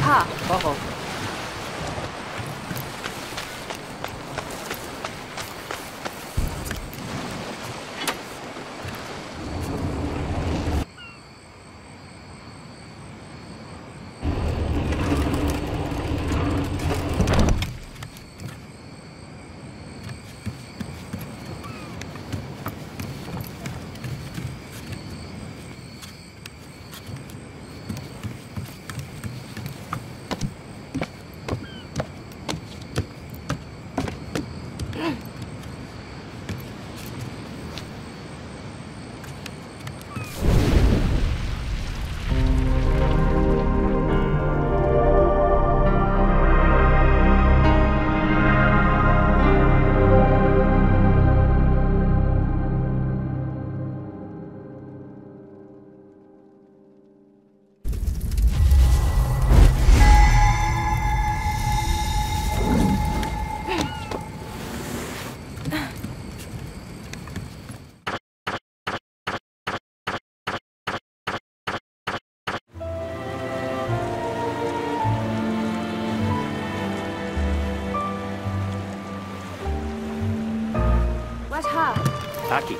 怕。好好。Aqui.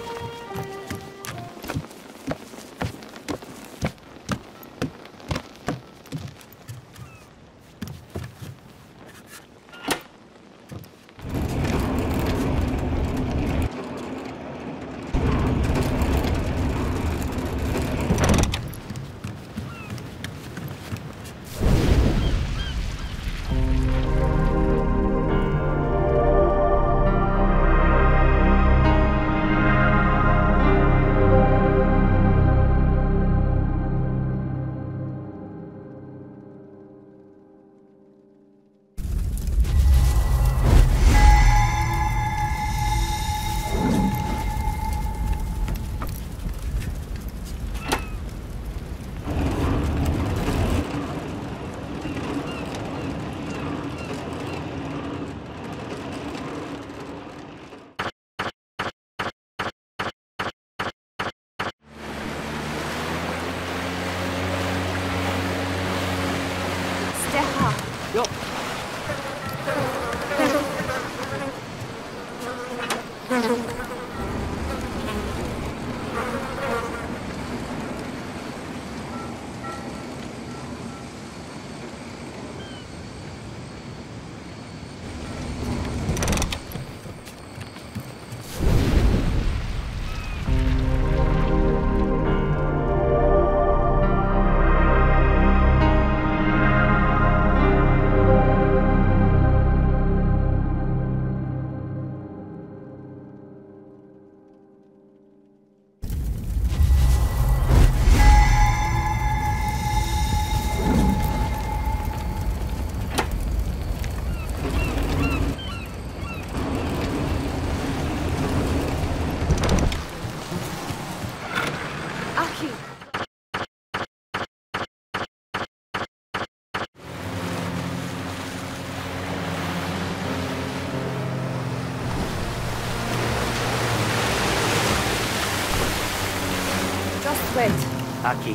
Wait. Aqui. Aqui.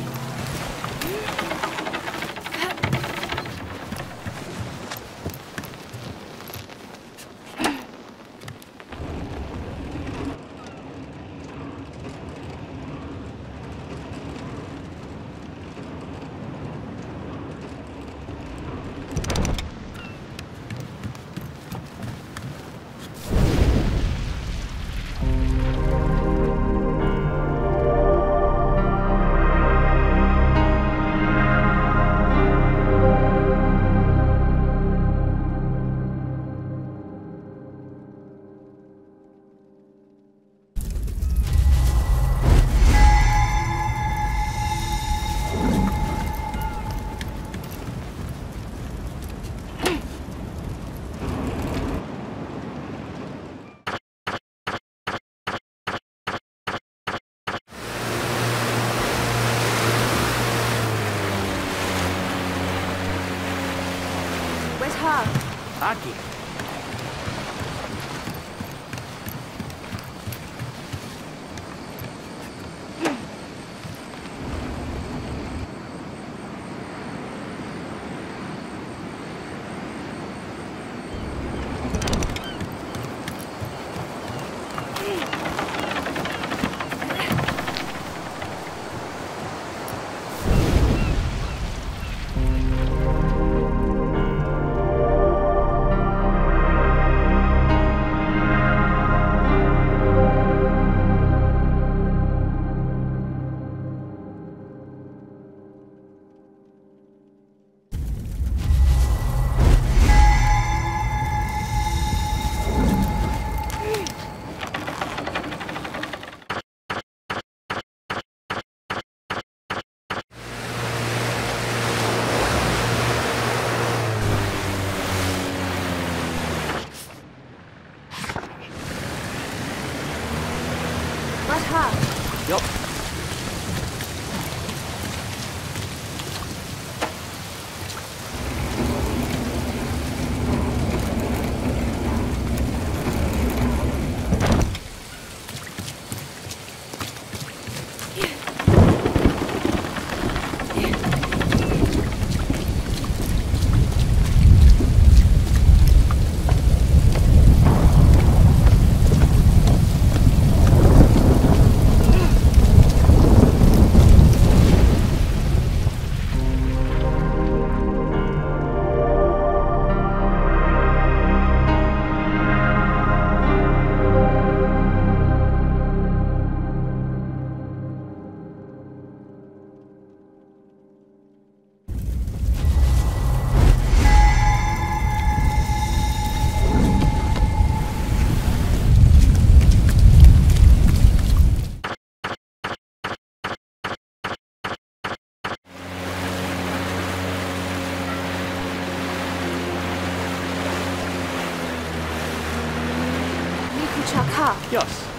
path? Yes.